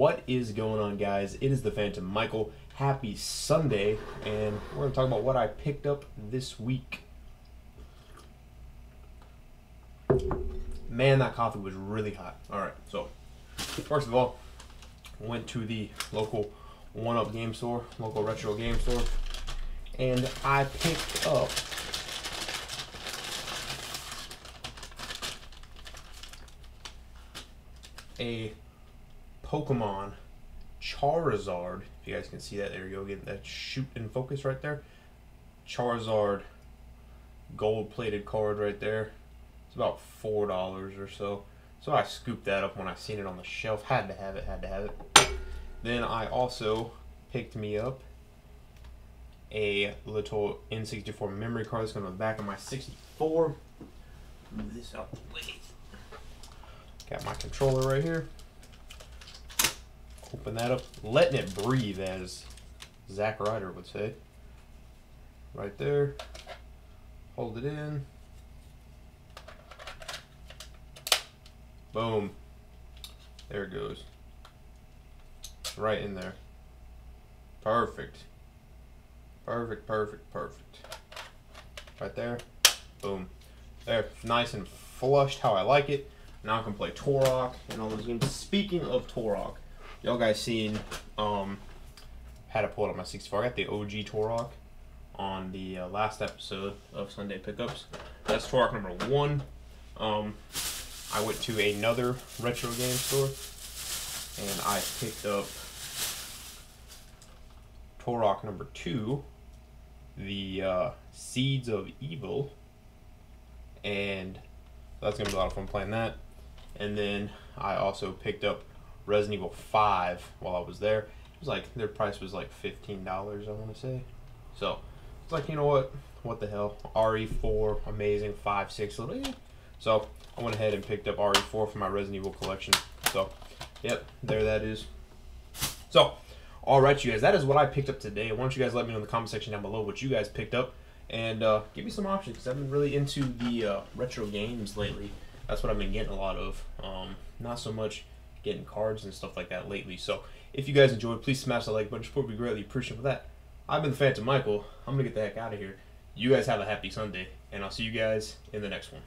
What is going on, guys? It is the Phantom Michael. Happy Sunday, and we're going to talk about what I picked up this week. Man, that coffee was really hot. Alright, so first of all, went to the local 1-Up game store, local retro game store, and I picked up a Pokemon Charizard. If you guys can see that, there you go, get that shoot in focus right there. Charizard gold plated card right there. It's about $4 or so. So I scooped that up when I seen it on the shelf. Had to have it, had to have it. Then I also picked me up a little N64 memory card that's going to the back of my 64. Move this out the way. Got my controller right here. Open that up. Letting it breathe, as Zach Ryder would say. Right there. Hold it in. Boom. There it goes. Right in there. Perfect. Perfect, perfect, perfect. Right there. Boom. There. Nice and flushed how I like it. Now I can play Turok and all those games. Speaking of Turok, y'all guys seen, had to pull it on my 64. I got the OG Turok on the last episode of Sunday Pickups. That's Turok number 1. I went to another retro game store and I picked up Turok number 2, the Seeds of Evil, and that's going to be a lot of fun playing that. And then I also picked up Resident Evil 5 while I was there. It was like, their price was like $15, I want to say. So it's like, you know what the hell, RE4, amazing, 5, 6, little, yeah. So I went ahead and picked up RE4 for my Resident Evil collection. So, yep, there that is. So, alright you guys, that is what I picked up today. Why don't you guys let me know in the comment section down below what you guys picked up. And give me some options, because I've been really into the retro games lately. That's what I've been getting a lot of. Not so much getting cards and stuff like that lately. So if you guys enjoyed, please smash the like button. Support would be greatly appreciated for that. I've been the Phantom Michael. I'm going to get the heck out of here. You guys have a happy Sunday, and I'll see you guys in the next one.